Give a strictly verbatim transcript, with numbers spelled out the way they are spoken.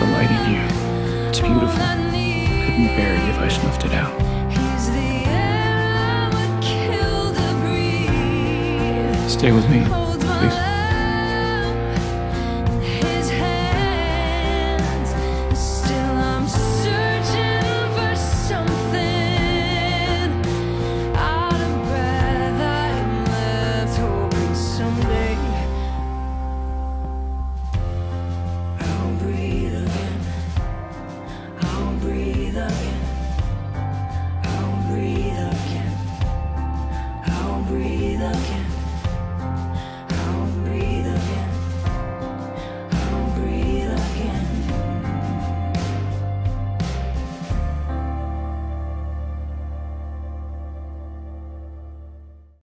the light in you. It's beautiful. I couldn't bear it if I snuffed it out. Stay with me, please.